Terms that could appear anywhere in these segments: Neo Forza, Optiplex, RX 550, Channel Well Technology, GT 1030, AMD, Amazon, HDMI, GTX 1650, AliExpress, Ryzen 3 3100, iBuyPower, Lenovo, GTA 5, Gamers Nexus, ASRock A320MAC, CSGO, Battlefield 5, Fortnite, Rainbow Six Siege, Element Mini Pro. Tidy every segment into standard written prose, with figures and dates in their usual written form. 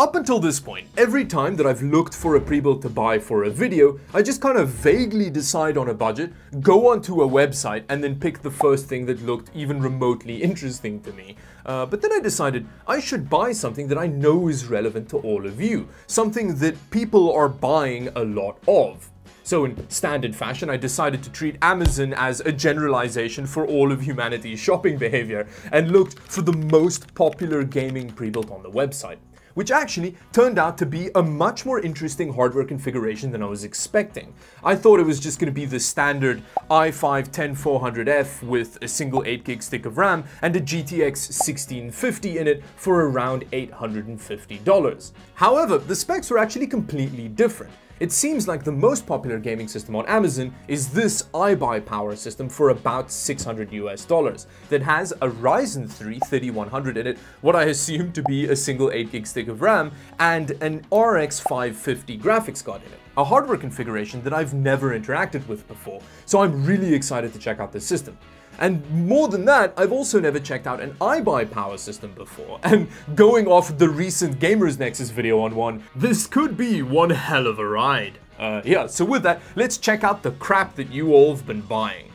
Up until this point, every time that I've looked for a pre-built to buy for a video, I just kind of vaguely decide on a budget, go onto a website, and then pick the first thing that looked even remotely interesting to me. But then I decided I should buy something that I know is relevant to all of you, something that people are buying a lot of. So in standard fashion, I decided to treat Amazon as a generalization for all of humanity's shopping behavior and looked for the most popular gaming pre-built on the website, which actually turned out to be a much more interesting hardware configuration than I was expecting. I thought it was just going to be the standard i5-10400F with a single 8GB stick of RAM and a GTX 1650 in it for around $850. However, the specs were actually completely different. It seems like the most popular gaming system on Amazon is this iBuyPower system for about $600 that has a Ryzen 3 3100 in it, what I assume to be a single 8GB stick of RAM, and an RX 550 graphics card in it. A hardware configuration that I've never interacted with before, so I'm really excited to check out this system. And more than that, I've also never checked out an iBuyPower system before, and going off the recent Gamers Nexus video on one, this could be one hell of a ride. Yeah, so with that, let's check out the crap that you all have been buying.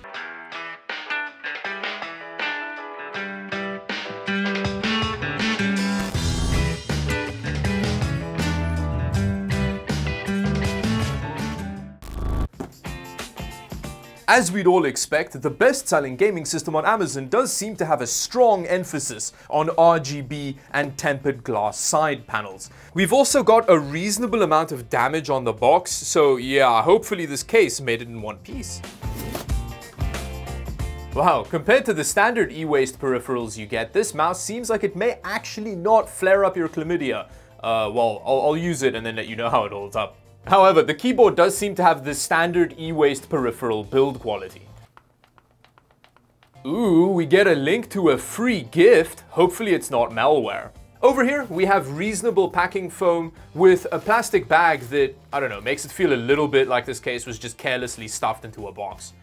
As we'd all expect, the best-selling gaming system on Amazon does seem to have a strong emphasis on RGB and tempered glass side panels. We've also got a reasonable amount of damage on the box, so yeah, hopefully this case made it in one piece. Wow, compared to the standard e-waste peripherals you get, this mouse seems like it may actually not flare up your chlamydia. Well, I'll use it and then let you know how it holds up. However, the keyboard does seem to have the standard e-waste peripheral build quality. Ooh, we get a link to a free gift. Hopefully it's not malware. Over here, we have reasonable packing foam with a plastic bag that, I don't know, makes it feel a little bit like this case was just carelessly stuffed into a box.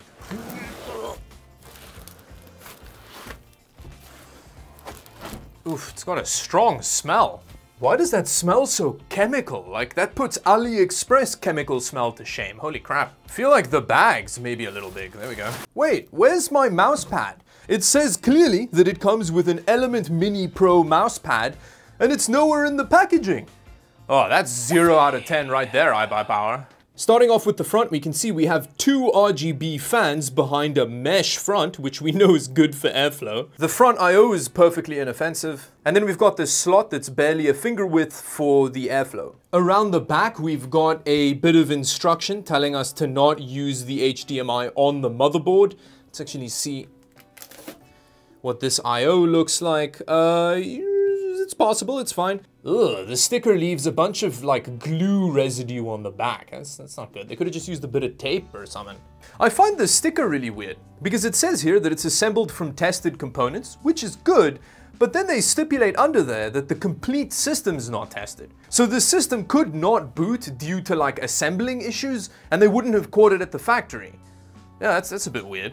Oof, it's got a strong smell. Why does that smell so chemical? Like, that puts AliExpress chemical smell to shame. Holy crap. Feel like the bag's maybe a little big. There we go. Wait, where's my mouse pad? It says clearly that it comes with an Element Mini Pro mouse pad, and it's nowhere in the packaging. Oh, that's 0 out of 10 right there, iBuyPower. Starting off with the front, we can see we have two RGB fans behind a mesh front, which we know is good for airflow. The front I/O is perfectly inoffensive. And then we've got this slot that's barely a finger width for the airflow. Around the back, we've got a bit of instruction telling us to not use the HDMI on the motherboard. Let's actually see what this I/O looks like. It's possible, it's fine. Ugh, the sticker leaves a bunch of like glue residue on the back. That's not good. They could have just used a bit of tape or something. I find the sticker really weird because it says here that it's assembled from tested components, which is good, but then they stipulate under there that the complete system's not tested. So the system could not boot due to like assembling issues, and they wouldn't have caught it at the factory. Yeah, that's a bit weird.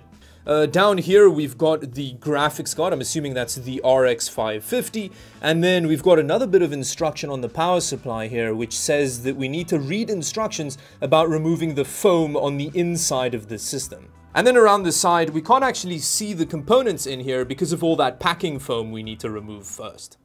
Down here, we've got the graphics card. I'm assuming that's the RX 550. And then we've got another bit of instruction on the power supply here, which says that we need to read instructions about removing the foam on the inside of the system. And then around the side, we can't actually see the components in here because of all that packing foam we need to remove first.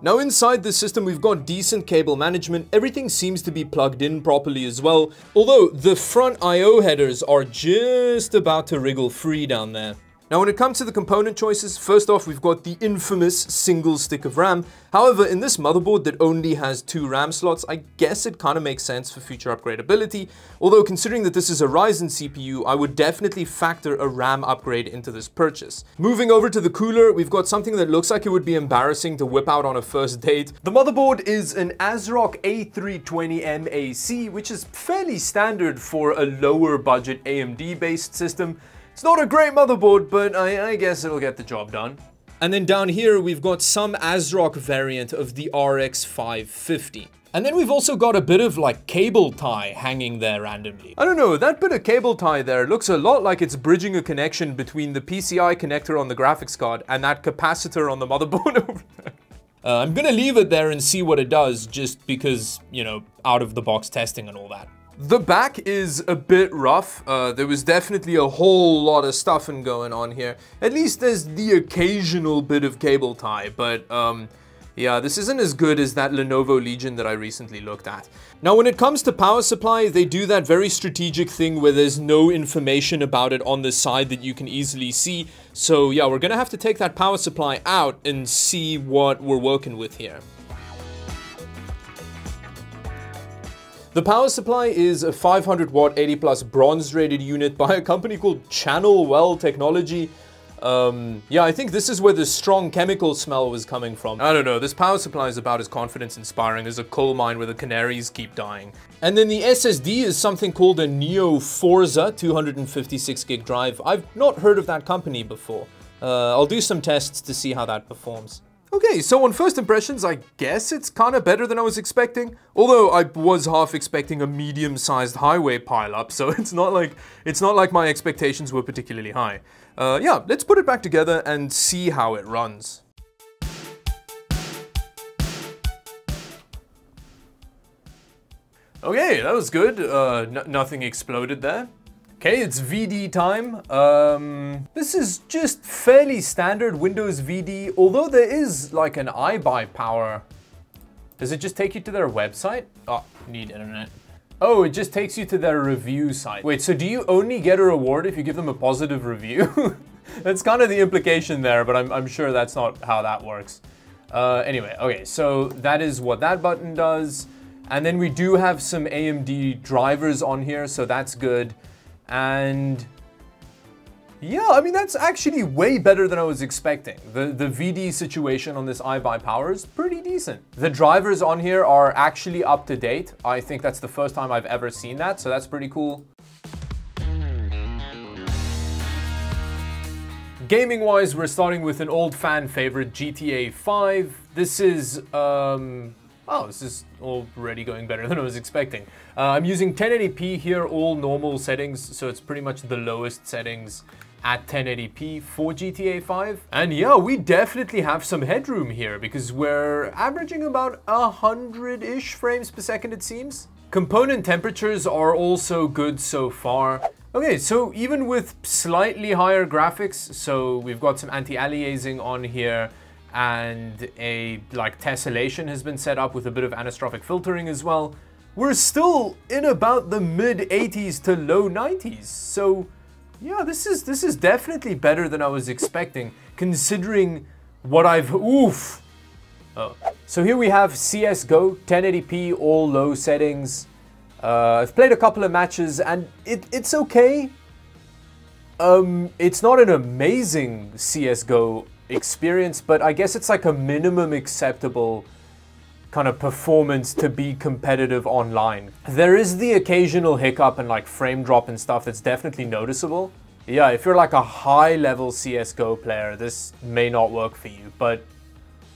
Now inside this system, we've got decent cable management. Everything seems to be plugged in properly as well, although the front I/O headers are just about to wriggle free down there. Now when it comes to the component choices, first off, we've got the infamous single stick of RAM. However, in this motherboard that only has two RAM slots, I guess it kind of makes sense for future upgradability. Although considering that this is a Ryzen CPU, I would definitely factor a RAM upgrade into this purchase. Moving over to the cooler, we've got something that looks like it would be embarrassing to whip out on a first date. The motherboard is an ASRock A320MAC, which is fairly standard for a lower budget AMD-based system. It's not a great motherboard, but I guess it'll get the job done. And then down here, we've got some ASRock variant of the RX 550. And then we've also got a bit of like cable tie hanging there randomly. I don't know, that bit of cable tie there looks a lot like it's bridging a connection between the PCI connector on the graphics card and that capacitor on the motherboard over there. I'm gonna leave it there and see what it does, just because, you know, out of the box testing and all that. The back is a bit rough. There was definitely a whole lot of stuffing going on here. At least there's the occasional bit of cable tie, but yeah, this isn't as good as that Lenovo Legion that I recently looked at. Now, when it comes to power supply, they do that very strategic thing where there's no information about it on the side that you can easily see. So yeah, we're gonna have to take that power supply out and see what we're working with here. The power supply is a 500 watt 80 plus bronze rated unit by a company called Channel Well Technology. Yeah, I think this is where the strong chemical smell was coming from. I don't know, this power supply is about as confidence-inspiring as a coal mine where the canaries keep dying. And then the SSD is something called a Neo Forza 256 gig drive. I've not heard of that company before. I'll do some tests to see how that performs. Okay, so on first impressions, I guess it's kind of better than I was expecting. Although I was half expecting a medium-sized highway pile-up, so it's not like my expectations were particularly high. Yeah, let's put it back together and see how it runs. Okay, that was good. Nothing exploded there. Okay, it's VD time. This is just fairly standard Windows VD, although there is like an iBuyPower. Does it just take you to their website? Oh, need internet. Oh, it just takes you to their review site. Wait, so do you only get a reward if you give them a positive review? That's kind of the implication there, but I'm sure that's not how that works. Anyway, okay, so that is what that button does. And then we do have some AMD drivers on here, so that's good. And yeah, I mean, that's actually way better than I was expecting. The VD situation on this iBuyPower is pretty decent. The drivers on here are actually up to date. I think that's the first time I've ever seen that, so that's pretty cool. Gaming-wise, we're starting with an old fan favorite, GTA 5. This is, oh, this is already going better than I was expecting. I'm using 1080p here, all normal settings, so it's pretty much the lowest settings at 1080p for GTA 5. And yeah, we definitely have some headroom here because we're averaging about 100-ish frames per second, it seems. Component temperatures are also good so far. Okay, so even with slightly higher graphics, so we've got some anti-aliasing on here, and a like tessellation has been set up with a bit of anastrophic filtering as well. We're still in about the mid 80s to low 90s. So yeah, this is definitely better than I was expecting, considering what I've oof. Oh. So here we have CSGO 1080p all low settings. I've played a couple of matches and it's okay. It's not an amazing CSGO experience, but I guess it's like a minimum acceptable kind of performance to be competitive online. There is the occasional hiccup and like frame drop and stuff that's definitely noticeable. Yeah, if you're like a high level CSGO player, this may not work for you, but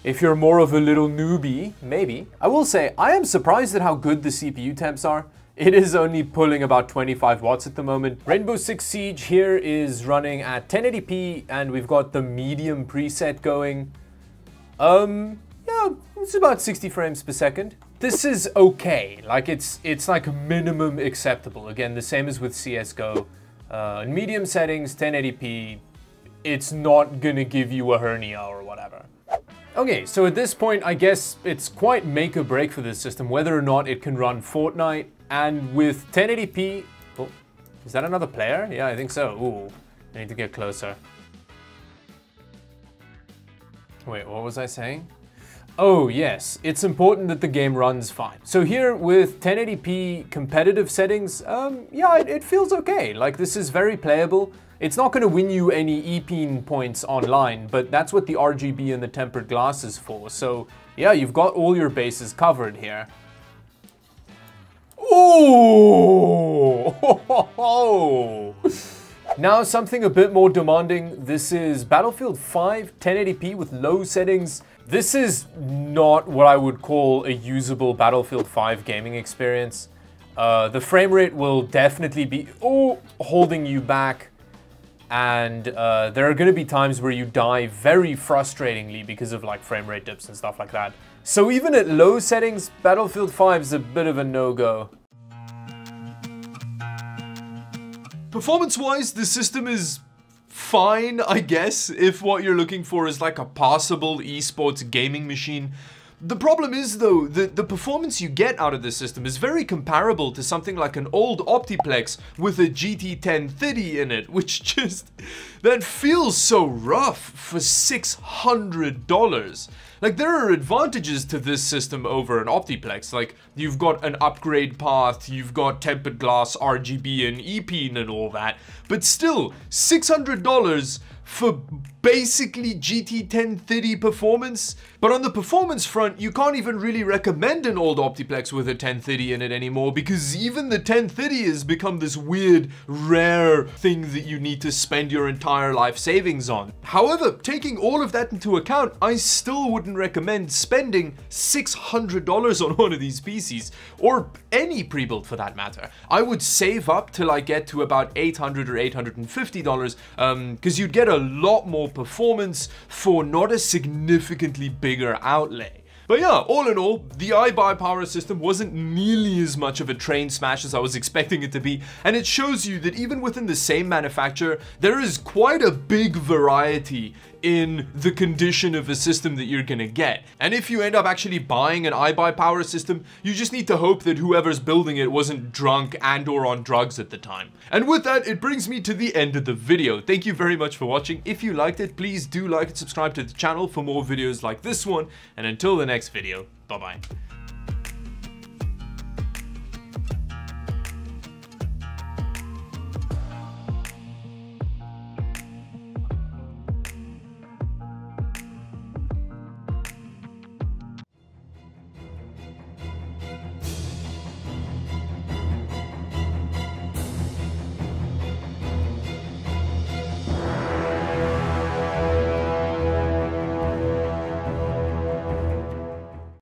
if you're more of a little newbie, maybe. I will say, I am surprised at how good the CPU temps are. It is only pulling about 25 watts at the moment. Rainbow Six Siege here is running at 1080p and we've got the medium preset going. Yeah, it's about 60 frames per second. This is okay, like it's like minimum acceptable. Again, the same as with CSGO. In medium settings, 1080p, it's not gonna give you a hernia or whatever. Okay, so at this point, I guess it's quite make or break for this system, whether or not it can run Fortnite. And with 1080p, oh, is that another player? Yeah, I think so. Ooh, I need to get closer. Wait, what was I saying? Oh yes, it's important that the game runs fine. So here with 1080p competitive settings, yeah, it feels okay. Like this is very playable. It's not gonna win you any EPEAN points online, but that's what the RGB and the tempered glass is for. So yeah, you've got all your bases covered here. Ooh! Now something a bit more demanding. This is Battlefield 5 1080p with low settings. This is not what I would call a usable Battlefield 5 gaming experience. The frame rate will definitely be holding you back. And there are going to be times where you die very frustratingly because of like frame rate dips and stuff like that. So even at low settings, Battlefield 5 is a bit of a no-go. Performance-wise, the system is fine, I guess, if what you're looking for is like a passable esports gaming machine. The problem is, though, the performance you get out of this system is very comparable to something like an old Optiplex with a GT 1030 in it, which just... that feels so rough for $600. Like, there are advantages to this system over an Optiplex. Like, you've got an upgrade path, you've got tempered glass, RGB, and E-pin and all that. But still, $600... for basically GT 1030 performance. But on the performance front, you can't even really recommend an old Optiplex with a 1030 in it anymore, because even the 1030 has become this weird, rare thing that you need to spend your entire life savings on. However, taking all of that into account, I still wouldn't recommend spending $600 on one of these PCs, or any pre-built for that matter. I would save up till I get to about $800 or $850, because you'd get a lot more performance for not a significantly bigger outlay. But yeah, all in all, the iBuyPower system wasn't nearly as much of a train smash as I was expecting it to be, and it shows you that even within the same manufacturer, there is quite a big variety in the condition of a system that you're gonna get. And if you end up actually buying an iBuyPower system, you just need to hope that whoever's building it wasn't drunk and/or on drugs at the time. And with that, it brings me to the end of the video. Thank you very much for watching. If you liked it, please do like and subscribe to the channel for more videos like this one. And until the next video, bye-bye.